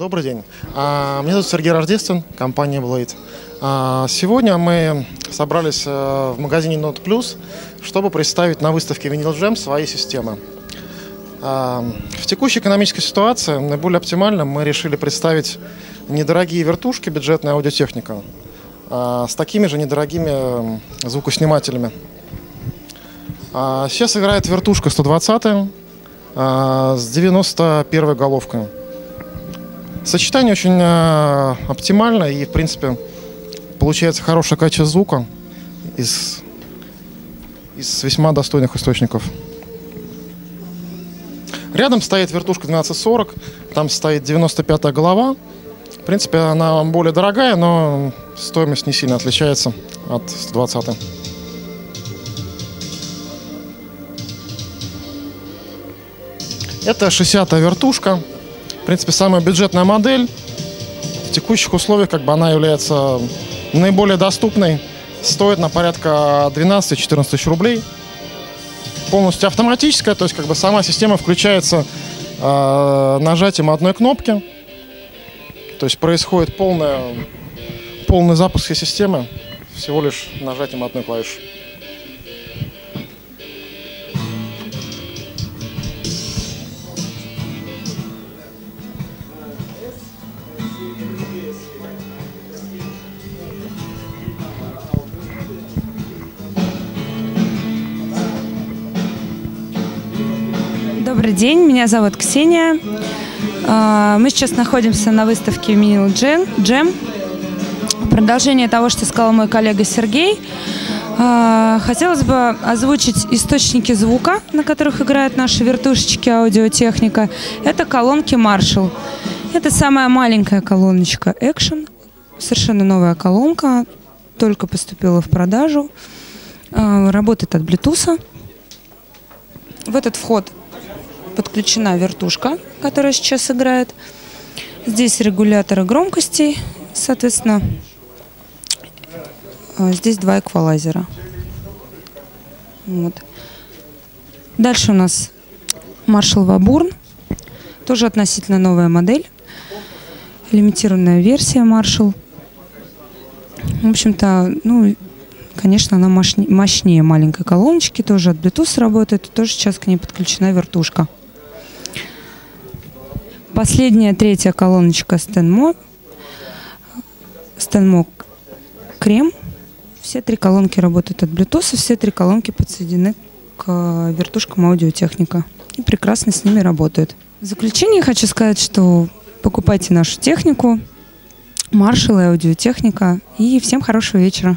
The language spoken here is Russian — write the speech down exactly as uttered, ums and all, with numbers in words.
Добрый день. Меня зовут Сергей Рождествен, компания Blade. Сегодня мы собрались в магазине Note Plus, чтобы представить на выставке Vinyl Gem свои системы. В текущей экономической ситуации наиболее оптимально мы решили представить недорогие вертушки, бюджетная аудиотехника, с такими же недорогими звукоснимателями. Сейчас играет вертушка сто двадцатая с девяносто первой головкой. Сочетание очень оптимально и, в принципе, получается хорошее качество звука из, из весьма достойных источников. Рядом стоит вертушка двенадцать сорок, там стоит девяносто пятая голова. В принципе, она более дорогая, но стоимость не сильно отличается от сто двадцатой. Это шестидесятая вертушка. В принципе, самая бюджетная модель. В текущих условиях как бы она является наиболее доступной. Стоит на порядка двенадцати-четырнадцати тысяч рублей. Полностью автоматическая, то есть как бы сама система включается э, нажатием одной кнопки. То есть происходит полная, полный запуск системы всего лишь нажатием одной клавиши. Добрый день, меня зовут Ксения. Мы сейчас находимся на выставке Vinyl Gem. Продолжение того, что сказал мой коллега Сергей, хотелось бы озвучить источники звука, на которых играют наши вертушечки аудиотехника. Это колонки Marshall. Это самая маленькая колоночка Action. Совершенно новая колонка, только поступила в продажу. Работает от Bluetooth. В этот вход подключена вертушка, которая сейчас играет. Здесь регуляторы громкостей, соответственно, здесь два эквалайзера. Вот. Дальше у нас Marshall Вабурн, тоже относительно новая модель, лимитированная версия Marshall. В общем-то, ну, конечно, она мощнее маленькой колоночки, тоже от Bluetooth работает, тоже сейчас к ней подключена вертушка. Последняя, третья колоночка Stenmo, Stenmo крем. Все три колонки работают от Bluetooth, все три колонки подсоединены к вертушкам аудиотехника и прекрасно с ними работают. В заключение хочу сказать, что покупайте нашу технику, Marshall и аудиотехника, и всем хорошего вечера.